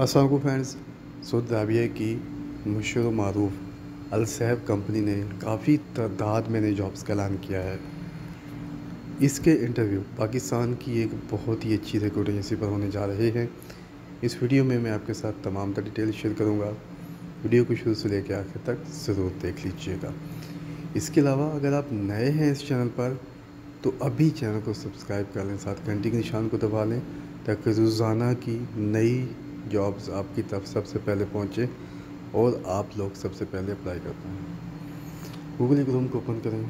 अस्सलाम फ्रेंड्स, सो दाविया की मशहूर मरूफ अल सैफ कंपनी ने काफ़ी तादाद में नए जॉब्स का ऐलान किया है। इसके इंटरव्यू पाकिस्तान की एक बहुत ही अच्छी रिक्रूटिंग एजेंसी पर होने जा रहे हैं। इस वीडियो में मैं आपके साथ तमाम का डिटेल शेयर करूंगा। वीडियो को शुरू से लेकर आखिर तक ज़रूर देख लीजिएगा। इसके अलावा अगर आप नए हैं इस चैनल पर तो अभी चैनल को सब्सक्राइब कर लें, साथ घंटी के निशान को दबा लें ताकि रोज़ाना की नई जॉब्स आपकी तरफ सबसे पहले पहुँचे और आप लोग सबसे पहले अप्लाई कर पाएँ। गूगल क्रोम को ओपन करें,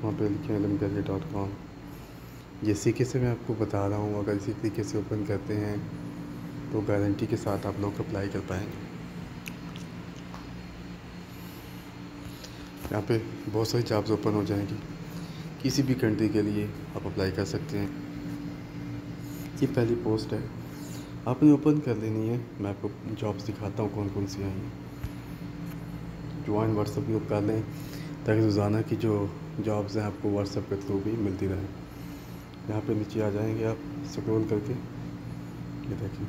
वहाँ पर लिखें .com। जिस तरीके से मैं आपको बता रहा हूँ, अगर इसी तरीके से ओपन करते हैं तो गारंटी के साथ आप लोग अप्लाई कर पाएंगे। यहाँ पे बहुत सारी जॉब्स ओपन हो जाएंगी, किसी भी कंट्री के लिए आप अप्लाई कर सकते हैं। ये पहली पोस्ट है, आपने ओपन कर लेनी है। मैं आपको जॉब्स दिखाता हूँ कौन कौन सी आई हैं। ज्वाइन व्हाट्सएप ग्रुप कर लें ताकि रोज़ाना की जो जॉब्स हैं आपको व्हाट्सएप के थ्रू भी मिलती रहें। यहाँ पे नीचे आ जाएंगे आप स्क्रॉल करके, ये देखिए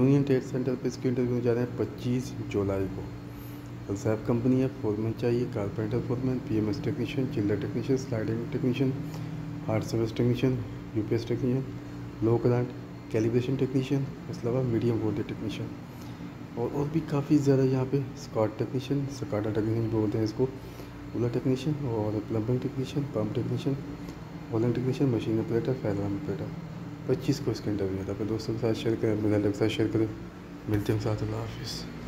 यूनियन ट्रेड सेंटर पे इसके इंटरव्यू जा रहे हैं 25 जुलाई को। अल सैफ कंपनी है, फोरमैन चाहिए, carpenter foreman, PMS technician, chiller technician, sliding technician, hard service technician, UPS technician, low current calibration technician, इसके अलावा मीडियम वोल्टेज टेक्नीशियन और भी काफ़ी ज़्यादा। यहाँ पे स्कॉट टेक्नीशियन, स्काटा टेक्नीशियन बोलते हैं इसको, कूलर टेक्नीशियन और plumbing technician, pump technician, online technician, machine operator, फैलम ऑपरेटर। 25 को इसका इंटरव्यू है। अपने दोस्तों के साथ शेयर करें, अपने साथ शेयर करें। मिलते हैं साथ, अल्लाह हाफिज़।